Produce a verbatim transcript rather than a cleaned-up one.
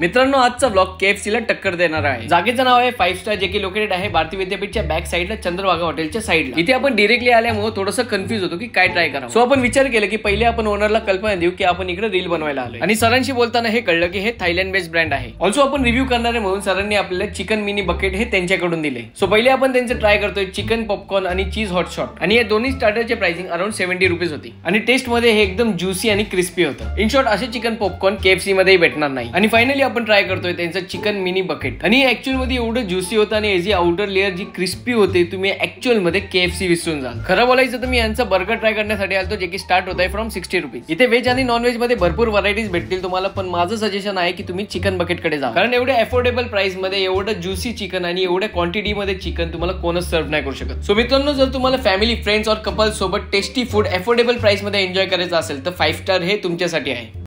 मित्रांनो, आजचा ब्लॉग केएफसीला टक्कर देणार आहे। जागेचं नाव आहे फाइव स्टार, जे की लोकेटेड आहे भारती विद्यापीठच्या बॅक साइडला, चंद्रभागा हॉटेलच्या साइडला। इथे आपण डायरेक्टली आल्यामुळे थोडंसं कन्फ्यूज होतो की काय ट्राय करावं। सो आपण विचार केला की पहिले आपण ओनरला कल्पना देव की आपण इकडे रील बनवायला आलोय, आणि सरांशी बोलताना हे कळलं की हे थाईलैंड बेस्ड ब्रँड आहे। ऑल्सो आपण रिव्ह्यू करणारे म्हणून सरांनी आपल्याला चिकन मिनी बकेट हे त्यांच्याकडून दिले। सो पहिले आपण त्यांचे ट्राय करतोय चिकन पॉपकॉर्न आणि चीज हॉट शॉट, आणि या दोन्ही स्टार्टरचे प्राइसिंग अराउंड सेव्हन्टी रुपीज होती, आणि टेस्ट मध्ये हे एकदम ज्यूसी आणि क्रिस्पी होतं। इन शॉर्ट, असे चिकन पॉपकॉर्न केएफसी मध्ये भेटणार नाही। आणि फायनली आपण ट्राय करतोय त्यांचा चिकन मिनी बकेट, आणि एक्चुअल मध्ये एवढं ज्युसी होतं आणि याची आउटर लेअर जी क्रिस्पी होते, तुम्ही एक्चुअल मध्ये केएफसी विसरून जाल। खरं बोलायचं तर मी यांचा बर्गर ट्राय करण्यासाठी आलो, जे की स्टार्ट होत आहे फ्रॉम सिक्स्टी रुपीज। इथे व्हेज आणि नॉन व्हेज मध्ये भरपूर व्हरायटीज भेटतील तुम्हाला, पण माझं सजेशन आहे की तुम्ही चिकन बकेट कडे जा, कारण एवढे अफोर्डेबल प्राइस मध्ये एवढं ज्युसी चिकन आणि एवढ्या क्वांटिटी मध्ये चिकन तुम्हाला कोणच सर्व्ह नाही करू शकत। सो मित्रांनो, जर तुम्हाला फॅमिली, फ्रेंड्स और कपल सोबत टेस्टी फूड अफोर्डेबल प्राइस मध्ये एन्जॉय करायचं असेल तर फाइव स्टार हे तुमच्यासाठी आहे।